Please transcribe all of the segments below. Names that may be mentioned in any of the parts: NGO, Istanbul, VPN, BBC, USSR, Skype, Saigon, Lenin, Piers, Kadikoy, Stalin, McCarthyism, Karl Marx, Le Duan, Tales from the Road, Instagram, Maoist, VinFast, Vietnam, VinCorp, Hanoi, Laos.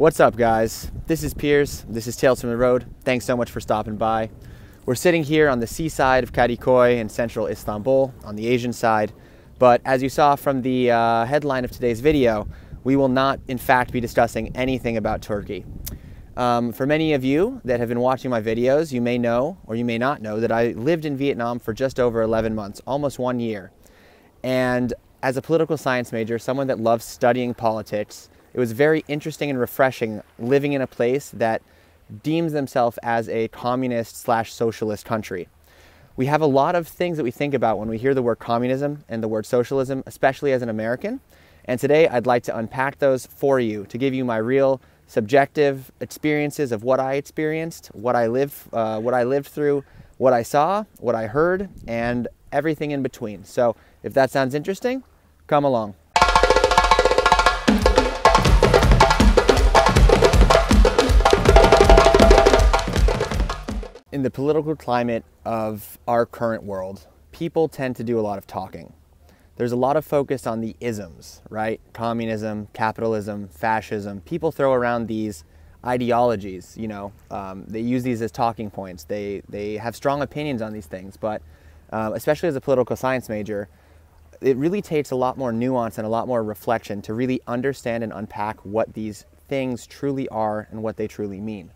What's up, guys? This is Piers. This is Tales from the Road. Thanks so much for stopping by. We're sitting here on the seaside of Kadikoy in central Istanbul, on the Asian side. But as you saw from the headline of today's video, we will not, in fact, be discussing anything about Turkey. For many of you that have been watching my videos, you may know, or you may not know, that I lived in Vietnam for just over 11 months, almost 1 year. And as a political science major, someone that loves studying politics, it was very interesting and refreshing living in a place that deems themselves as a communist/socialist country. We have a lot of things that we think about when we hear the word communism and the word socialism, especially as an American. And today I'd like to unpack those for you, to give you my real subjective experiences of what I experienced, what I lived through, what I saw, what I heard, and everything in between. So if that sounds interesting, come along. In the political climate of our current world, people tend to do a lot of talking. There's a lot of focus on the isms, right? Communism, capitalism, fascism. People throw around these ideologies, you know. They use these as talking points. They have strong opinions on these things, but especially as a political science major, it really takes a lot more nuance and a lot more reflection to really understand and unpack what these things truly are and what they truly mean.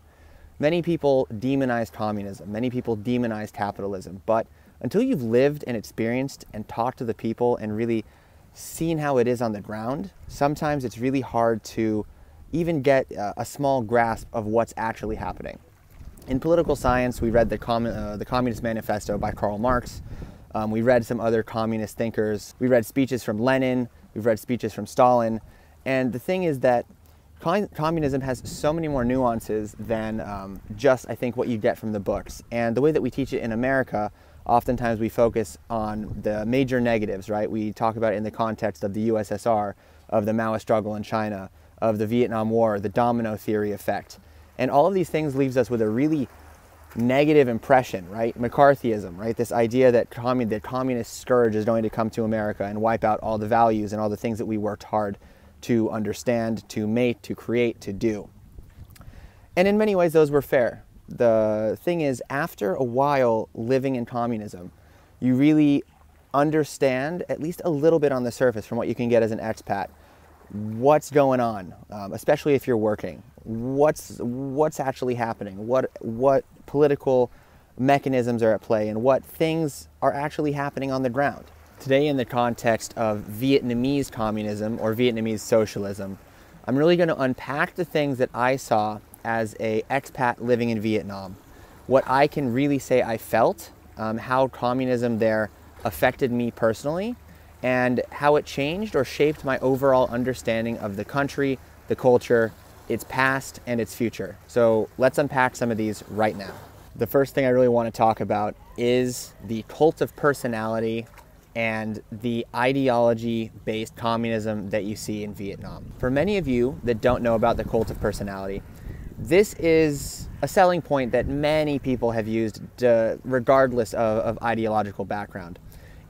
Many people demonize communism, many people demonize capitalism, but until you've lived and experienced and talked to the people and really seen how it is on the ground, sometimes it's really hard to even get a small grasp of what's actually happening. In political science, we read the Communist Manifesto by Karl Marx. We read some other communist thinkers. We read speeches from Lenin. We've read speeches from Stalin. And the thing is that communism has so many more nuances than just, I think, what you get from the books. And the way that we teach it in America, oftentimes we focus on the major negatives, right? We talk about it in the context of the USSR, of the Maoist struggle in China, of the Vietnam War, the domino theory effect. And all of these things leaves us with a really negative impression, right? McCarthyism, right? This idea that the communist scourge is going to come to America and wipe out all the values and all the things that we worked hard to understand, to make, to create, to do. And in many ways, those were fair. The thing is, after a while living in communism, you really understand, at least a little bit on the surface from what you can get as an expat, what's going on, especially if you're working. What's actually happening? What political mechanisms are at play and what things are actually happening on the ground? Today, in the context of Vietnamese communism or Vietnamese socialism, I'm really going to unpack the things that I saw as an expat living in Vietnam, what I can really say I felt, how communism there affected me personally, and how it changed or shaped my overall understanding of the country, the culture, its past, and its future. So let's unpack some of these right now. The first thing I really want to talk about is the cult of personality and the ideology-based communism that you see in Vietnam. For many of you that don't know about the cult of personality, this is a selling point that many people have used regardless of ideological background.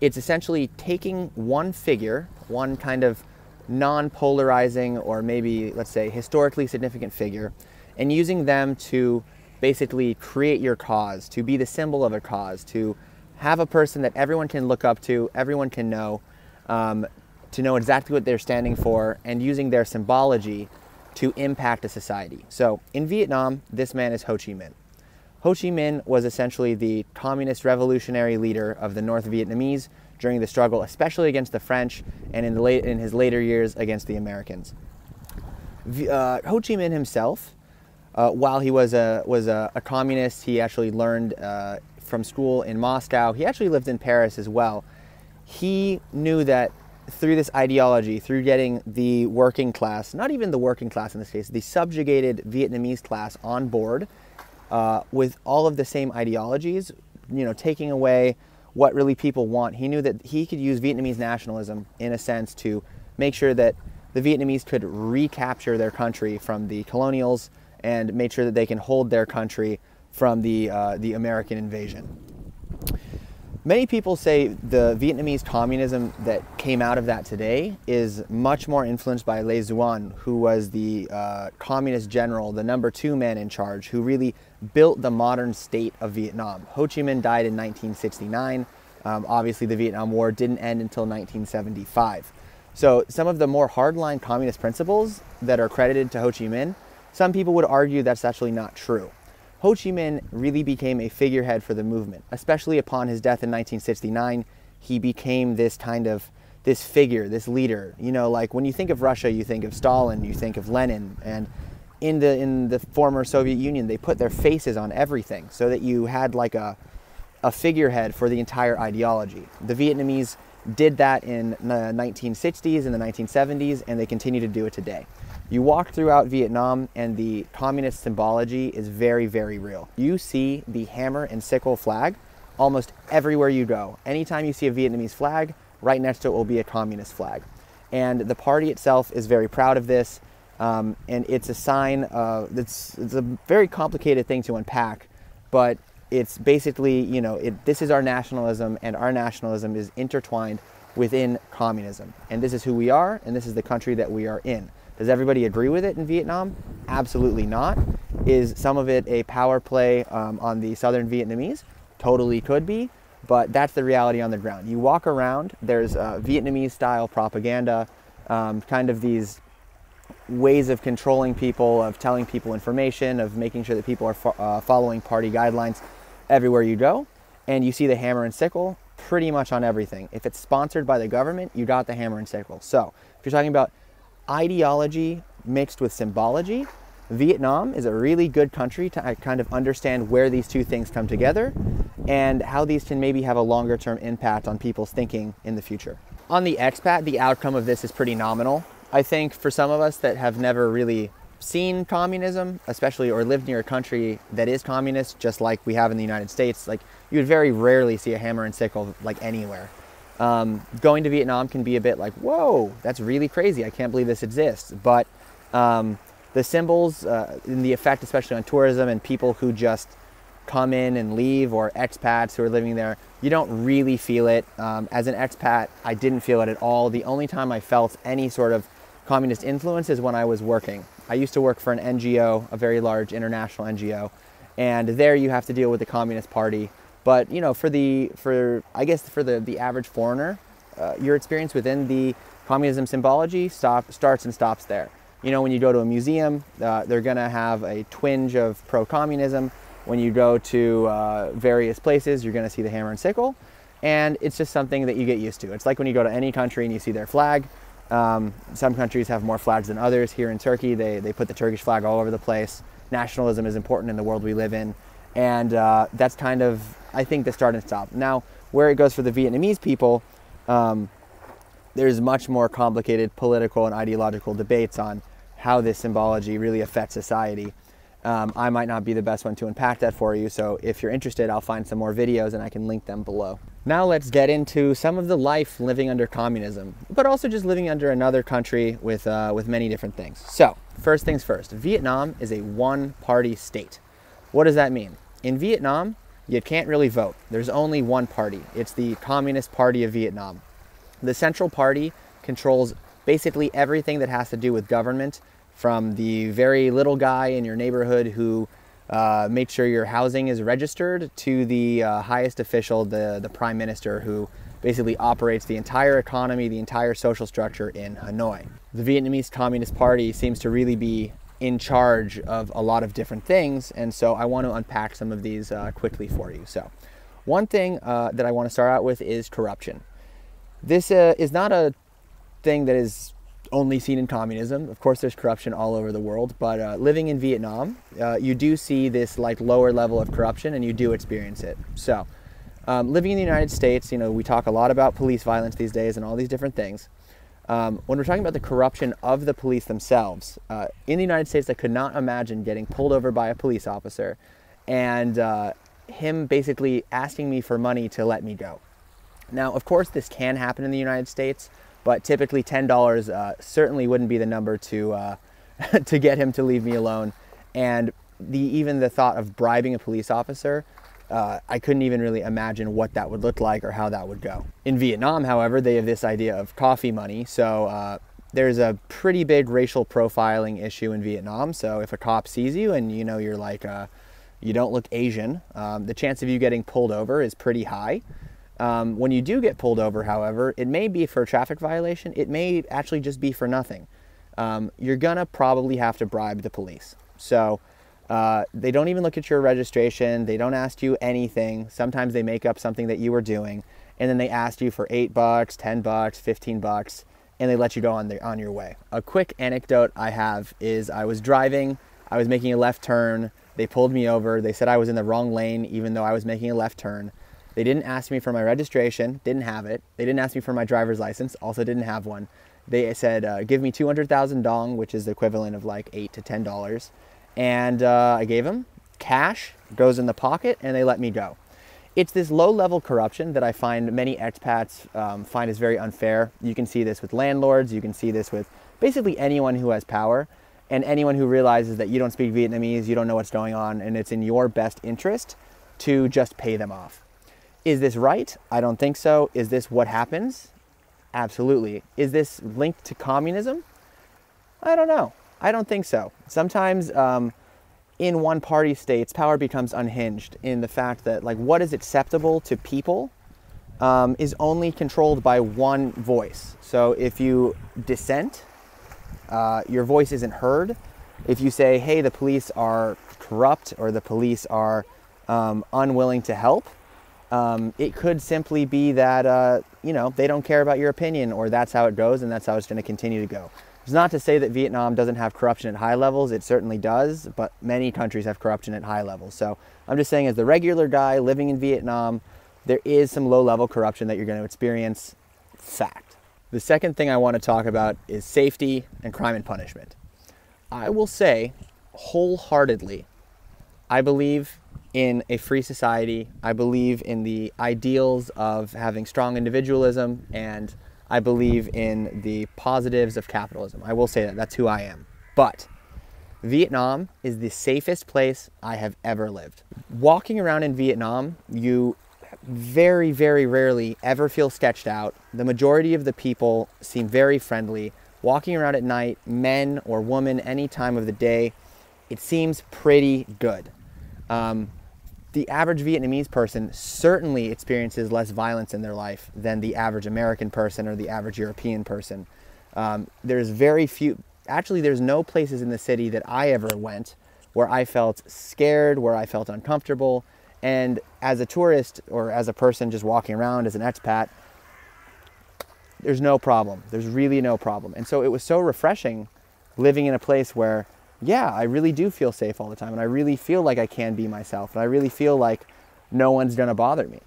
It's essentially taking one figure, one kind of non-polarizing or maybe, let's say, historically significant figure, and using them to basically create your cause, to be the symbol of a cause, to have a person that everyone can look up to, everyone can know, to know exactly what they're standing for, and using their symbology to impact a society. So in Vietnam, this man is Ho Chi Minh. Ho Chi Minh was essentially the communist revolutionary leader of the North Vietnamese during the struggle, especially against the French, and in his later years against the Americans. Ho Chi Minh himself, while he was a communist, he actually learned from school in Moscow. He actually lived in Paris as well. He knew that through this ideology, through getting the working class, not even the working class in this case, the subjugated Vietnamese class on board with all of the same ideologies, you know, taking away what really people want. He knew that he could use Vietnamese nationalism in a sense to make sure that the Vietnamese could recapture their country from the colonials and make sure that they can hold their country from the American invasion. Many people say the Vietnamese communism that came out of that today is much more influenced by Le Duan, who was the communist general, the #2 man in charge, who really built the modern state of Vietnam. Ho Chi Minh died in 1969. Obviously, the Vietnam War didn't end until 1975. So some of the more hardline communist principles that are credited to Ho Chi Minh, some people would argue that's actually not true. Ho Chi Minh really became a figurehead for the movement, especially upon his death in 1969. He became this kind of, this figure, this leader. You know, like when you think of Russia, you think of Stalin, you think of Lenin, and in the former Soviet Union, they put their faces on everything so that you had like a figurehead for the entire ideology. The Vietnamese did that in the 1960s and the 1970s, and they continue to do it today. You walk throughout Vietnam and the communist symbology is very, very real. You see the hammer and sickle flag almost everywhere you go. Anytime you see a Vietnamese flag, right next to it will be a communist flag. And the party itself is very proud of this. And it's a sign of, it's a very complicated thing to unpack, but it's basically, you know, this is our nationalism, and our nationalism is intertwined within communism. And this is who we are, and this is the country that we are in. Does everybody agree with it in Vietnam? Absolutely not. Is some of it a power play on the southern Vietnamese? Totally could be, but that's the reality on the ground. You walk around, there's Vietnamese-style propaganda, kind of these ways of controlling people, of telling people information, of making sure that people are following party guidelines everywhere you go. And you see the hammer and sickle pretty much on everything. If it's sponsored by the government, you got the hammer and sickle. So if you're talking about ideology mixed with symbology, Vietnam is a really good country to kind of understand where these two things come together and how these can maybe have a longer term impact on people's thinking in the future. On the expat, the outcome of this is pretty nominal. I think for some of us that have never really seen communism, especially or lived near a country that is communist, just like we have in the United States, like you would very rarely see a hammer and sickle like anywhere. Going to Vietnam can be a bit like, whoa, that's really crazy. I can't believe this exists. But the symbols and the effect, especially on tourism and people who just come in and leave, or expats who are living there, you don't really feel it. As an expat, I didn't feel it at all. The only time I felt any sort of communist influence is when I was working. I used to work for an NGO, a very large international NGO, and there you have to deal with the Communist Party. But you know, for the average foreigner, your experience within the communism symbology starts and stops there. You know, when you go to a museum, they're gonna have a twinge of pro-communism. When you go to various places, you're gonna see the hammer and sickle, and it's just something that you get used to. It's like when you go to any country and you see their flag. Some countries have more flags than others. Here in Turkey, they put the Turkish flag all over the place. Nationalism is important in the world we live in. And that's kind of, I think, the start and stop. Now, where it goes for the Vietnamese people, there's much more complicated political and ideological debates on how this symbology really affects society. I might not be the best one to unpack that for you, so if you're interested, I'll find some more videos and I can link them below. Now let's get into some of the life living under communism, but also just living under another country with many different things. So, first things first, Vietnam is a one-party state. What does that mean? In Vietnam, you can't really vote. There's only one party. It's the Communist Party of Vietnam. The Central Party controls basically everything that has to do with government, from the very little guy in your neighborhood who makes sure your housing is registered to the highest official, the prime minister, who basically operates the entire economy, the entire social structure in Hanoi. The Vietnamese Communist Party seems to really be in charge of a lot of different things, and so I want to unpack some of these quickly for you. So one thing that I want to start out with is corruption. This is not a thing that is only seen in communism. Of course, there's corruption all over the world, but living in Vietnam, you do see this like lower level of corruption, and you do experience it. So living in the United States, you know, we talk a lot about police violence these days and all these different things. When we're talking about the corruption of the police themselves, in the United States, I could not imagine getting pulled over by a police officer and him basically asking me for money to let me go. Now, of course, this can happen in the United States, but typically $10 certainly wouldn't be the number to get him to leave me alone. And even the thought of bribing a police officer I couldn't even really imagine what that would look like or how that would go. In Vietnam, however, they have this idea of coffee money. So there's a pretty big racial profiling issue in Vietnam. So if a cop sees you and you know you're like, you don't look Asian, the chance of you getting pulled over is pretty high. When you do get pulled over, however, it may be for a traffic violation. It may actually just be for nothing. You're gonna probably have to bribe the police. So they don't even look at your registration. They don't ask you anything. Sometimes they make up something that you were doing, and then they ask you for $8, $10, $15, and they let you go on your way. A quick anecdote I have is I was driving. I was making a left turn. They pulled me over. They said I was in the wrong lane, even though I was making a left turn. They didn't ask me for my registration, didn't have it. They didn't ask me for my driver's license, also didn't have one. They said, give me 200,000 dong, which is the equivalent of like $8 to $10. And I gave them cash, goes in the pocket, and they let me go. It's this low-level corruption that I find many expats find is very unfair. You can see this with landlords. You can see this with basically anyone who has power and anyone who realizes that you don't speak Vietnamese, you don't know what's going on, and it's in your best interest to just pay them off. Is this right? I don't think so. Is this what happens? Absolutely. Is this linked to communism? I don't know. I don't think so. Sometimes in one-party states, power becomes unhinged in the fact that like what is acceptable to people is only controlled by one voice. So if you dissent, your voice isn't heard. If you say, hey, the police are corrupt or the police are unwilling to help, it could simply be that, you know, they don't care about your opinion or that's how it goes and that's how it's going to continue to go. It's not to say that Vietnam doesn't have corruption at high levels. It certainly does, but many countries have corruption at high levels. So I'm just saying as the regular guy living in Vietnam, there is some low-level corruption that you're going to experience. Fact. The second thing I want to talk about is safety and crime and punishment. I will say wholeheartedly, I believe in a free society. I believe in the ideals of having strong individualism, and I believe in the positives of capitalism. I will say that, that's who I am. But Vietnam is the safest place I have ever lived. Walking around in Vietnam, you very, very rarely ever feel sketched out. The majority of the people seem very friendly. Walking around at night, men or women, any time of the day, it seems pretty good. The average Vietnamese person certainly experiences less violence in their life than the average American person or the average European person. There's very few, actually there's no places in the city that I ever went where I felt scared, where I felt uncomfortable. And as a tourist or as a person just walking around as an expat, there's no problem. There's really no problem. And so it was so refreshing living in a place where yeah, I really do feel safe all the time, and I really feel like I can be myself, and I really feel like no one's gonna bother me.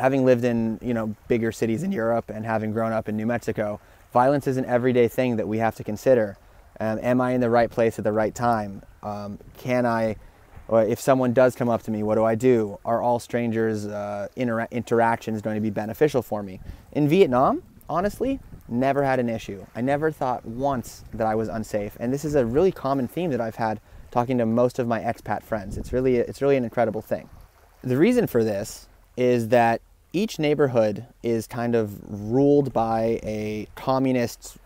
Having lived in, you know, bigger cities in Europe and having grown up in New Mexico, violence is an everyday thing that we have to consider. Am I in the right place at the right time? If someone does come up to me, what do I do? Are all strangers' interactions going to be beneficial for me? In Vietnam, honestly, never had an issue. I never thought once that I was unsafe. And this is a really common theme that I've had talking to most of my expat friends. It's really an incredible thing. The reason for this is that each neighborhood is kind of ruled by a communist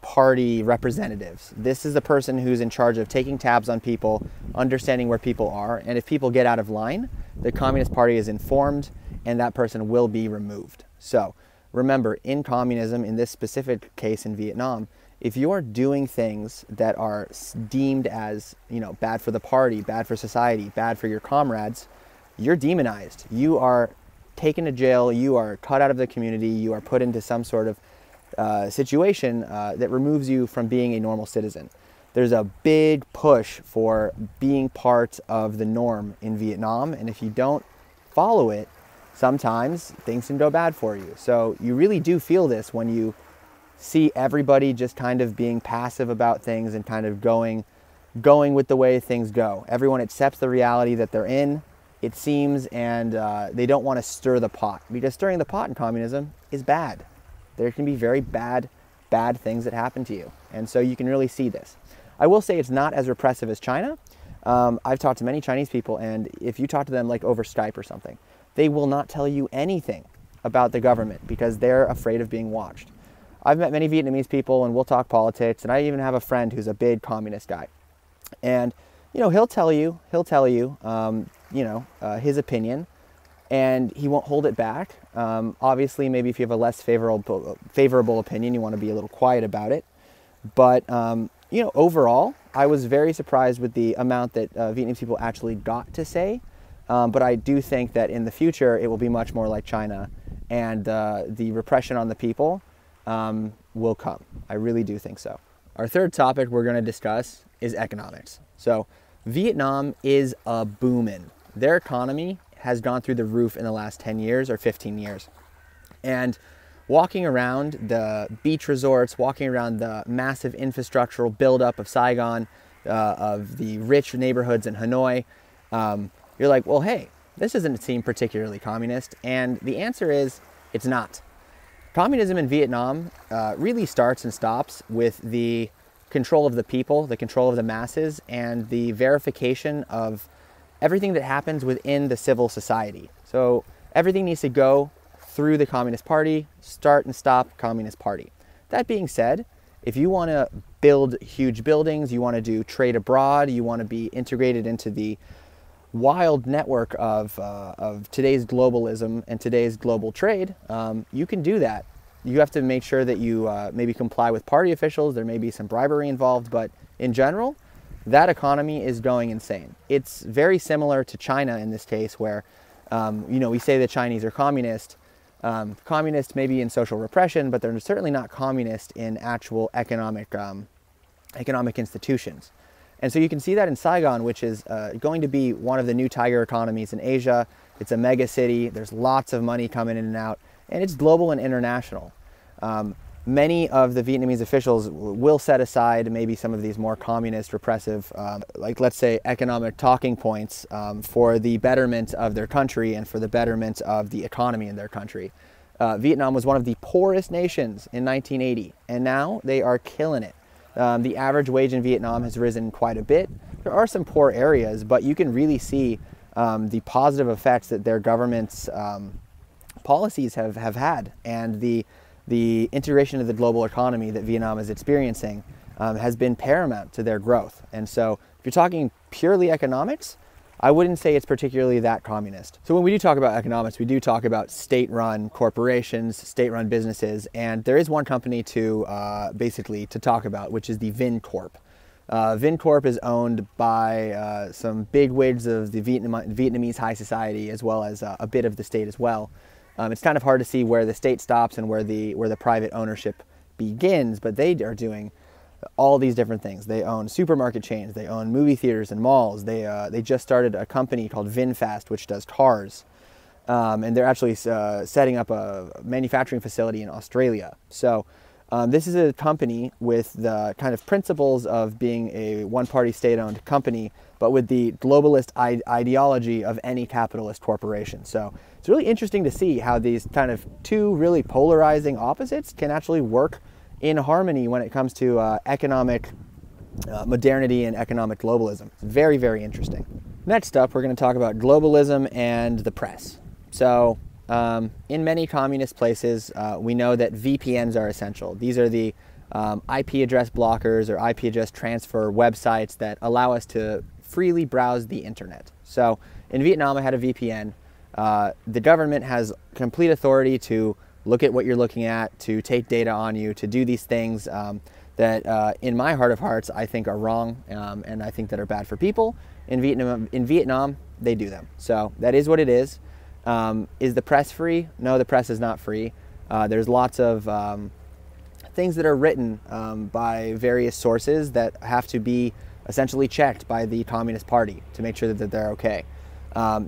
party representatives. This is the person who's in charge of taking tabs on people, understanding where people are. And if people get out of line, the Communist Party is informed and that person will be removed. So remember, in communism, in this specific case in Vietnam, if you are doing things that are deemed as, you know, bad for the party, bad for society, bad for your comrades, you're demonized. You are taken to jail, you are cut out of the community, you are put into some sort of situation that removes you from being a normal citizen. There's a big push for being part of the norm in Vietnam, and if you don't follow it, sometimes things can go bad for you. So you really do feel this when you see everybody just kind of being passive about things and kind of going with the way things go. Everyone accepts the reality that they're in, it seems, and they don't want to stir the pot, because stirring the pot in communism is bad. There can be very bad things that happen to you. And so you can really see this. I will say it's not as repressive as China, I've talked to many Chinese people, and if you talk to them like over Skype or something, they will not tell you anything about the government because they're afraid of being watched. I've met many Vietnamese people, and we'll talk politics, and I even have a friend who's a big communist guy. And, you know, he'll tell you, his opinion, and he won't hold it back. Obviously, maybe if you have a less favorable opinion, you want to be a little quiet about it. But, overall, I was very surprised with the amount that Vietnamese people actually got to say. But I do think that in the future, it will be much more like China, and the repression on the people will come. I really do think so. Our third topic we're going to discuss is economics. So Vietnam is a boomin'. Their economy has gone through the roof in the last 10 years or 15 years. And walking around the beach resorts, walking around the massive infrastructural buildup of Saigon, of the rich neighborhoods in Hanoi, you're like, well, hey, this doesn't seem particularly communist. And the answer is, it's not. Communism in Vietnam really starts and stops with the control of the people, the control of the masses, and the verification of everything that happens within the civil society. So everything needs to go through the Communist Party, start and stop Communist Party. That being said, if you want to build huge buildings, you want to do trade abroad, you want to be integrated into the wild network of today's globalism and today's global trade, you can do that. You have to make sure that you maybe comply with party officials. There may be some bribery involved, but in general, that economy is going insane. It's very similar to China in this case, where we say the Chinese are communist. Communist maybe in social repression, but they're certainly not communist in actual economic institutions. And so you can see that in Saigon, which is going to be one of the new tiger economies in Asia. It's a mega city. There's lots of money coming in and out, and it's global and international. Many of the Vietnamese officials will set aside maybe some of these more communist, repressive, let's say economic talking points for the betterment of their country and for the betterment of the economy in their country. Vietnam was one of the poorest nations in 1980, and now they are killing it. The average wage in Vietnam has risen quite a bit. There are some poor areas, but you can really see the positive effects that their government's policies have had, and the integration of the global economy that Vietnam is experiencing has been paramount to their growth. And so if you're talking purely economics, I wouldn't say it's particularly that communist. So when we do talk about economics, we do talk about state-run corporations, state-run businesses, and there is one company to talk about, which is the VinCorp. VinCorp is owned by some bigwigs of the Vietnamese high society, as well as a bit of the state as well. It's kind of hard to see where the state stops and where the private ownership begins, but they are doing all these different things. They own supermarket chains, they own movie theaters and malls. They just started a company called VinFast, which does cars, and they're actually setting up a manufacturing facility in Australia. So this is a company with the kind of principles of being a one-party state-owned company, but with the globalist ideology of any capitalist corporation. So it's really interesting to see how these kind of two really polarizing opposites can actually work in harmony when it comes to economic modernity and economic globalism. It's very, very interesting. Next up, we're going to talk about globalism and the press. So in many communist places, we know that VPNs are essential. These are the IP address blockers or IP address transfer websites that allow us to freely browse the internet. So in Vietnam, I had a VPN. The government has complete authority to look at what you're looking at, to take data on you, to do these things that in my heart of hearts, I think are wrong, and I think that are bad for people. In Vietnam, they do them. So that is what it is. Is the press free? No, the press is not free. There's lots of things that are written by various sources that have to be essentially checked by the Communist Party to make sure that they're okay.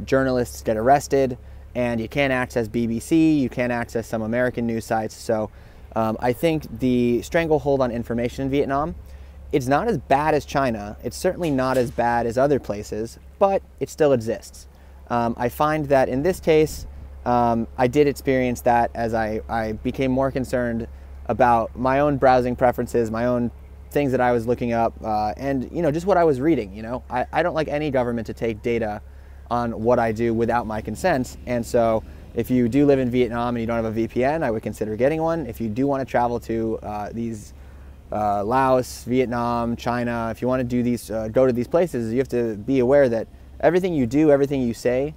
Journalists get arrested, and you can't access BBC, you can't access some American news sites. So I think the stranglehold on information in Vietnam, it's not as bad as China. It's certainly not as bad as other places, but it still exists. I find that in this case, I did experience that as I became more concerned about my own browsing preferences, my own things that I was looking up and, you know, just what I was reading, you know. I don't like any government to take data on what I do without my consent. And so if you do live in Vietnam and you don't have a VPN, I would consider getting one. If you do want to travel to these Laos, Vietnam, China, if you want to do these, go to these places, you have to be aware that everything you do, everything you say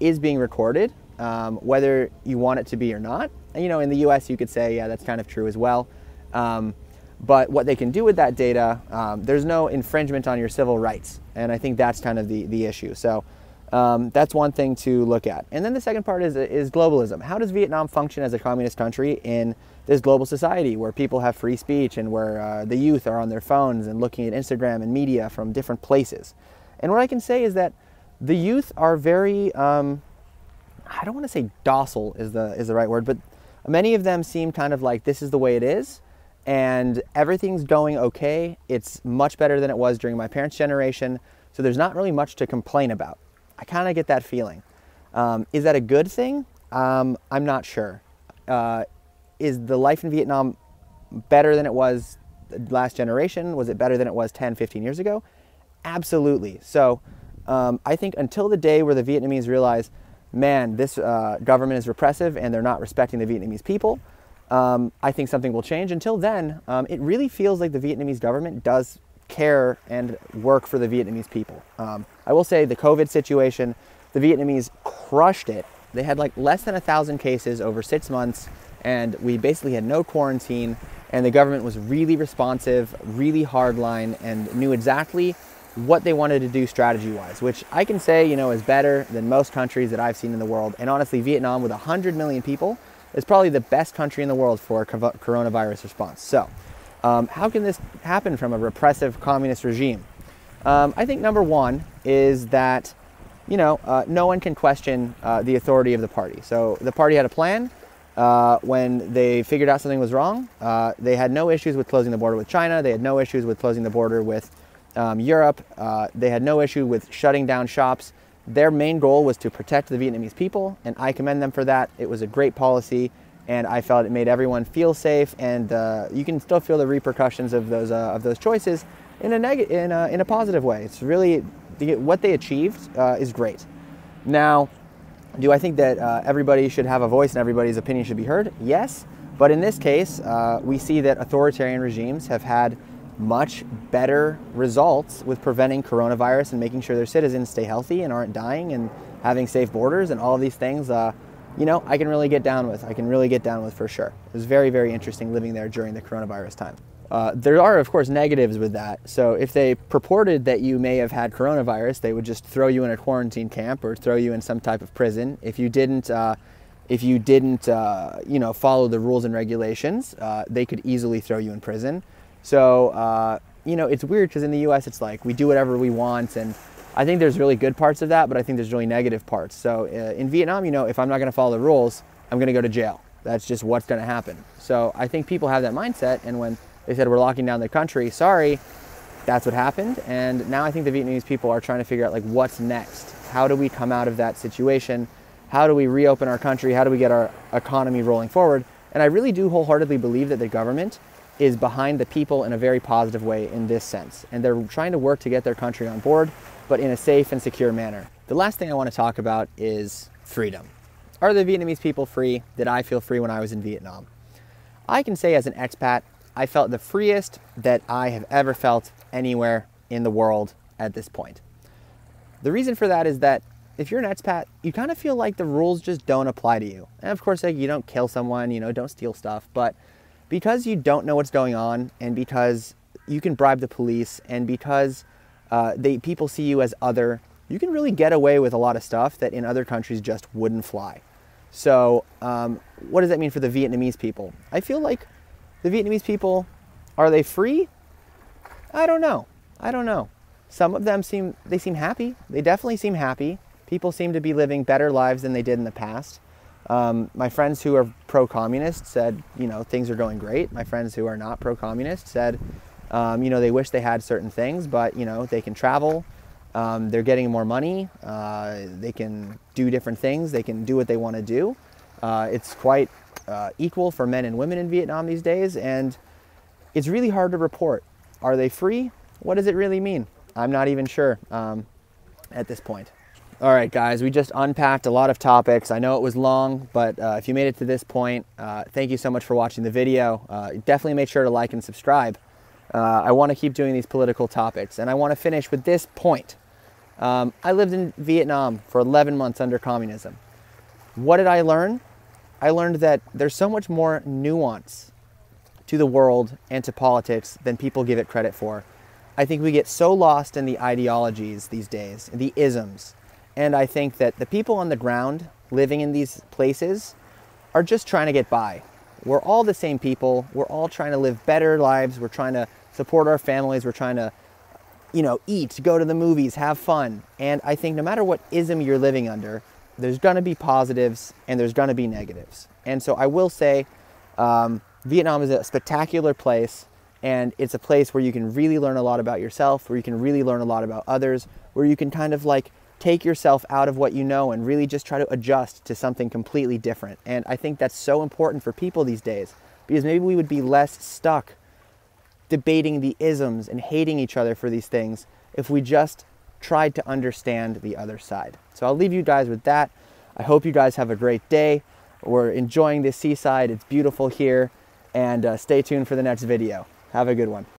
is being recorded, whether you want it to be or not. And, you know, in the US you could say, yeah, that's kind of true as well. But what they can do with that data, there's no infringement on your civil rights. And I think that's kind of the issue. So that's one thing to look at. And then the second part is globalism. How does Vietnam function as a communist country in this global society where people have free speech and where the youth are on their phones and looking at Instagram and media from different places? And what I can say is that the youth are very, I don't want to say docile is the right word, but many of them seem kind of like this is the way it is. And everything's going okay. It's much better than it was during my parents' generation, so there's not really much to complain about. I kind of get that feeling. Is that a good thing? I'm not sure. Is the life in Vietnam better than it was last generation? Was it better than it was 10, 15 years ago? Absolutely. So I think until the day where the Vietnamese realize, man, this government is repressive and they're not respecting the Vietnamese people, I think something will change. Until then, it really feels like the Vietnamese government does care and work for the Vietnamese people. I will say the COVID situation, the Vietnamese crushed it. They had like less than 1,000 cases over 6 months, and we basically had no quarantine, and the government was really responsive, really hardline, and knew exactly what they wanted to do strategy-wise, which I can say, you know, is better than most countries that I've seen in the world. And honestly, Vietnam with 100 million people, it's probably the best country in the world for coronavirus response. So how can this happen from a repressive communist regime? I think number one is that, you know, no one can question the authority of the party. So the party had a plan. When they figured out something was wrong, they had no issues with closing the border with China. They had no issues with closing the border with Europe. They had no issue with shutting down shops. Their main goal was to protect the Vietnamese people, and I commend them for that. It was a great policy, and I felt it made everyone feel safe, and you can still feel the repercussions of those choices in a positive way. It's really, what they achieved is great. Now, do I think that everybody should have a voice and everybody's opinion should be heard? Yes, but in this case, we see that authoritarian regimes have had much better results with preventing coronavirus and making sure their citizens stay healthy and aren't dying and having safe borders and all of these things, you know, I can really get down with. I can really get down with for sure. It was very, very interesting living there during the coronavirus time. There are, of course, negatives with that. So if they purported that you may have had coronavirus, they would just throw you in a quarantine camp or throw you in some type of prison. If you didn't you know, follow the rules and regulations, they could easily throw you in prison. So, you know, it's weird because in the US it's like we do whatever we want, and I think there's really good parts of that, but I think there's really negative parts. So in Vietnam, you know, if I'm not going to follow the rules, I'm going to go to jail. That's just what's going to happen. So I think people have that mindset, and when they said we're locking down the country, sorry, that's what happened. And now I think the Vietnamese people are trying to figure out like what's next. How do we come out of that situation? How do we reopen our country? How do we get our economy rolling forward? And I really do wholeheartedly believe that the government is behind the people in a very positive way in this sense. And they're trying to work to get their country on board, but in a safe and secure manner. The last thing I want to talk about is freedom. Are the Vietnamese people free? Did I feel free when I was in Vietnam? I can say as an expat, I felt the freest that I have ever felt anywhere in the world at this point. The reason for that is that if you're an expat, you kind of feel like the rules just don't apply to you. And of course, like, you don't kill someone, you know, don't steal stuff, but because you don't know what's going on, and because you can bribe the police, and because people see you as other, you can really get away with a lot of stuff that in other countries just wouldn't fly. So what does that mean for the Vietnamese people? I feel like the Vietnamese people, are they free? I don't know. I don't know. Some of them seem happy. They definitely seem happy. People seem to be living better lives than they did in the past. My friends who are pro-communist said, you know, things are going great. My friends who are not pro-communist said, you know, they wish they had certain things, but, you know, they can travel, they're getting more money, they can do different things, they can do what they want to do. It's quite equal for men and women in Vietnam these days, and It's really hard to report. Are they free? What does it really mean? I'm not even sure at this point. All right, guys, we just unpacked a lot of topics. I know it was long, but if you made it to this point, thank you so much for watching the video. Definitely make sure to like and subscribe. I want to keep doing these political topics, and I want to finish with this point. I lived in Vietnam for 11 months under communism. What did I learn? I learned that there's so much more nuance to the world and to politics than people give it credit for. I think we get so lost in the ideologies these days, the isms. And I think that the people on the ground living in these places are just trying to get by. We're all the same people. We're all trying to live better lives. We're trying to support our families. We're trying to, you know, eat, go to the movies, have fun. And I think no matter what ism you're living under, there's going to be positives and there's going to be negatives. And so I will say Vietnam is a spectacular place. And it's a place where you can really learn a lot about yourself, where you can really learn a lot about others, where you can kind of like take yourself out of what you know and really just try to adjust to something completely different. And I think that's so important for people these days, because maybe we would be less stuck debating the isms and hating each other for these things if we just tried to understand the other side. So I'll leave you guys with that. I hope you guys have a great day. We're enjoying this seaside. It's beautiful here. And stay tuned for the next video. Have a good one.